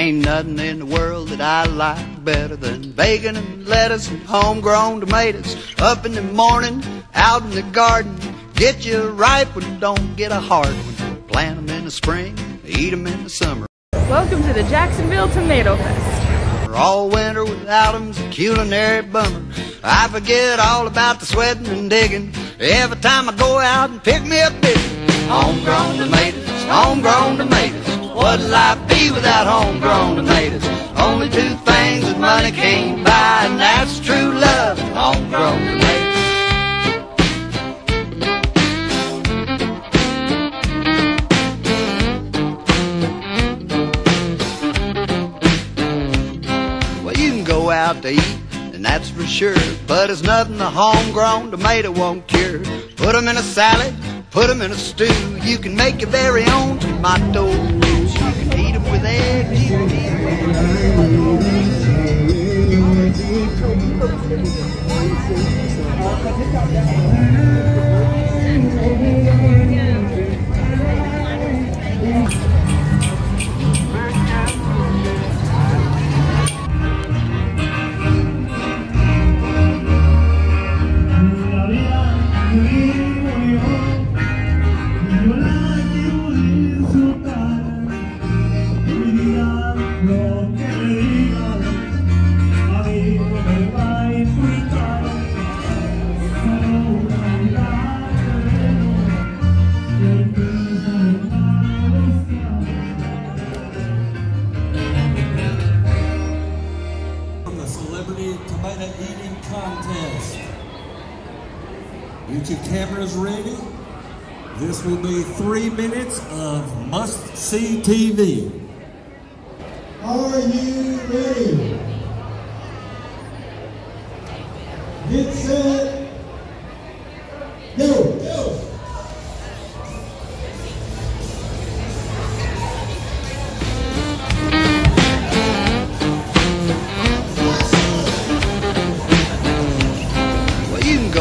Ain't nothing in the world that I like better than bacon and lettuce and homegrown tomatoes. Up in the morning, out in the garden, get you a ripe one, don't get a hard one. Plant them in the spring, eat them in the summer. Welcome to the Jacksonville Tomato Fest. All winter without them's a culinary bummer. I forget all about the sweating and digging every time I go out and pick me a bit. Homegrown tomatoes, homegrown tomatoes. What'll I be without homegrown tomatoes? Only two things that money can't buy, and that's true love and homegrown tomatoes. Well, you can go out to eat, and that's for sure, but there's nothing a homegrown tomato won't cure. Put them in a salad, put them in a stew. You can make your very own tomato. Tomato eating contest. Get your cameras ready. This will be 3 minutes of must-see TV. Are you ready? Get set. Go. Go.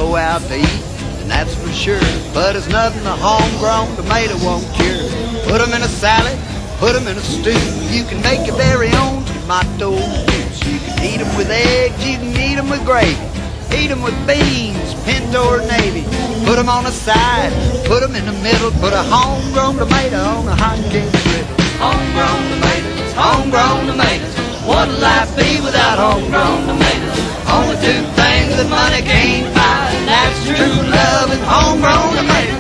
Out to eat, and that's for sure, but it's nothing a homegrown tomato won't cure. Put them in a salad, put them in a stew. You can make your very own tomato juice. You can eat them with eggs, you can eat them with gravy, eat them with beans, pinto or navy. Put them on the side, put them in the middle, put a homegrown tomato on a hot king griddle. Homegrown tomatoes, homegrown tomatoes. What'll life be without homegrown tomatoes? Only two things that money can't buy. That's true love and homegrown tomatoes.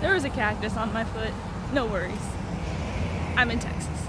There was a cactus on my foot. No worries. I'm in Texas.